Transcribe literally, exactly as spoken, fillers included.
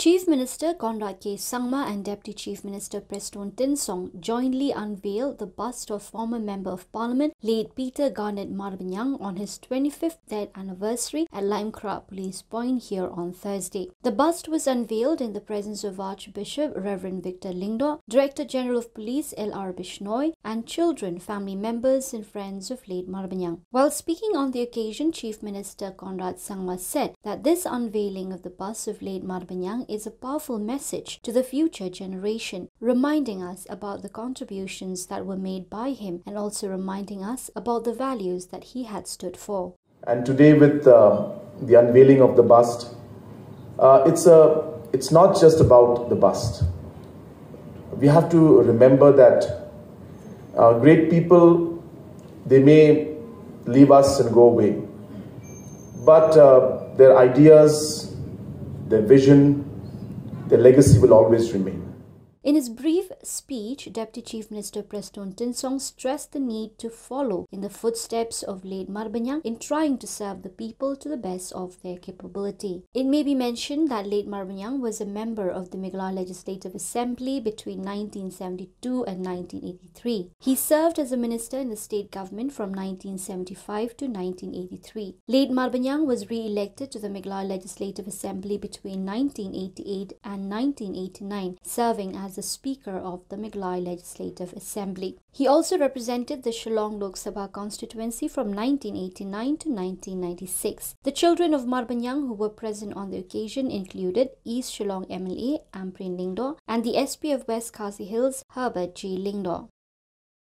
Chief Minister Conrad K. Sangma and Deputy Chief Minister Prestone Tynsong jointly unveiled the bust of former Member of Parliament, late Peter Garnet Marbaniang, on his twenty-fifth death anniversary at Laitumkhrah Police Point here on Thursday. The bust was unveiled in the presence of Archbishop Reverend Victor Lingdo, Director General of Police L R Bishnoy, and children, family members and friends of late Marbaniang. While speaking on the occasion, Chief Minister Conrad Sangma said that this unveiling of the bust of late Marbaniang is a powerful message to the future generation, reminding us about the contributions that were made by him and also reminding us about the values that he had stood for. And today with uh, the unveiling of the bust, uh, it's, a, it's not just about the bust. We have to remember that uh, great people, they may leave us and go away, but uh, their ideas, their vision, the legacy will always remain. In his brief speech, Deputy Chief Minister Prestone Tynsong stressed the need to follow in the footsteps of late Marbaniang in trying to serve the people to the best of their capability. It may be mentioned that late Marbaniang was a member of the Meghalaya Legislative Assembly between nineteen seventy-two and nineteen eighty-three. He served as a minister in the state government from nineteen seventy-five to nineteen eighty-three. Late Marbaniang was re-elected to the Meghalaya Legislative Assembly between nineteen eighty-eight and nineteen eighty-nine, serving as the Speaker of the Meghalaya Legislative Assembly. He also represented the Shillong Lok Sabha constituency from nineteen eighty-nine to nineteen ninety-six. The children of Marbaniang who were present on the occasion included East Shillong M L A Amprin Lyngdoh and the S P of West Khasi Hills Herbert G Lyngdoh.